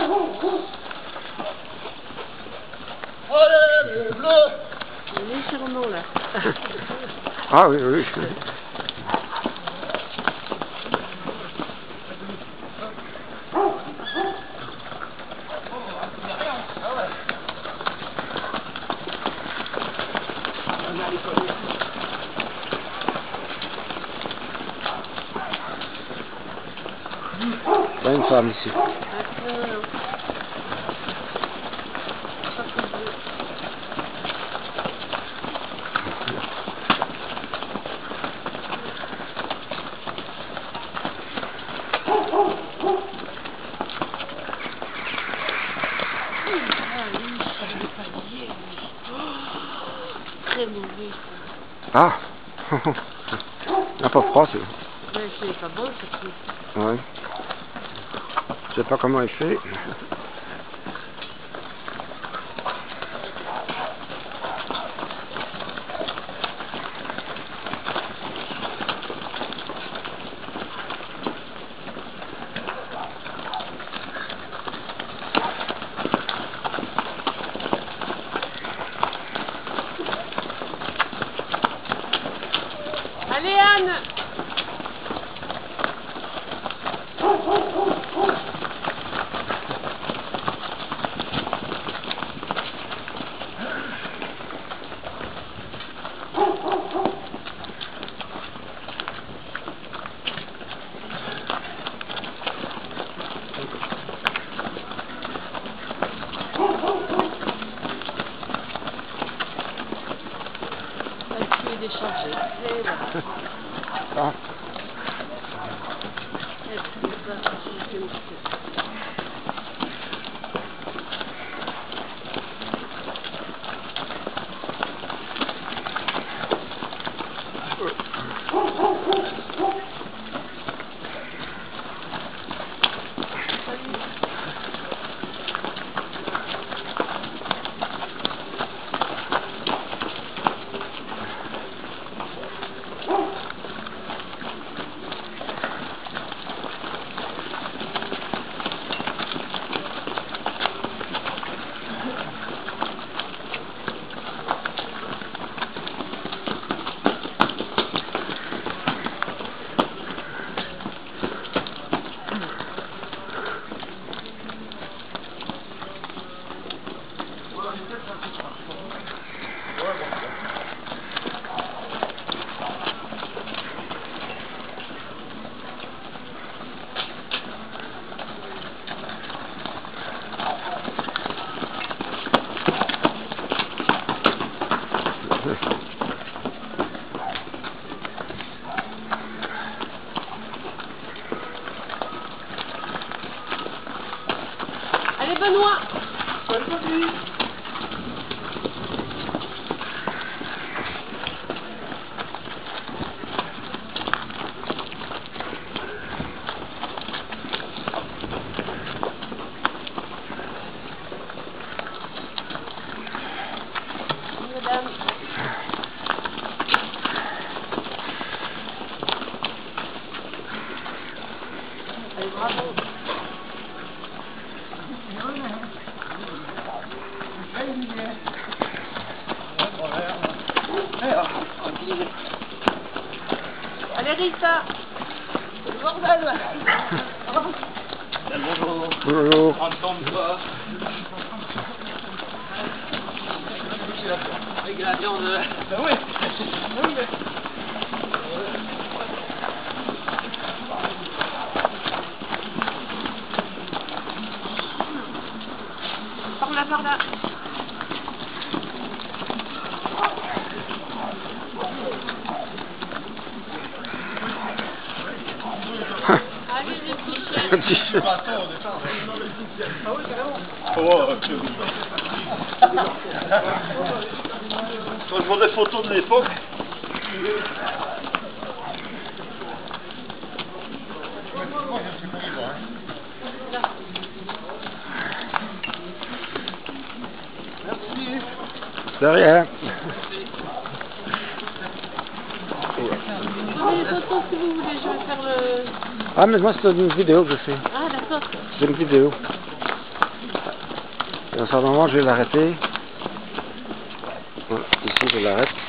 Allez, le bleu. Il est sur nous là. Ah oui, oui. Une femme ici. Très mauvais. Ah, ah, pas froid, c'est. Ouais, c'est pas beau, c'est. Ouais. Je sais pas comment il fait. Allez Anne. Déchargé. Ah. Allez Benoît, bonne soirée. Madame. Allez Rissa, c'est le bordel. Bonjour. Bonjour. On ne tombe pas. Avec la viande. Ben oui. Oui mais... Par là, par là. Ah oui, carrément. Quand je vois des photos de l'époque. Merci. De rien. Si vous voulez, je vais faire le... Ah mais moi c'est une vidéo que je fais. Ah d'accord. C'est une vidéo. Dans un moment, je vais l'arrêter. Ici, je l'arrête.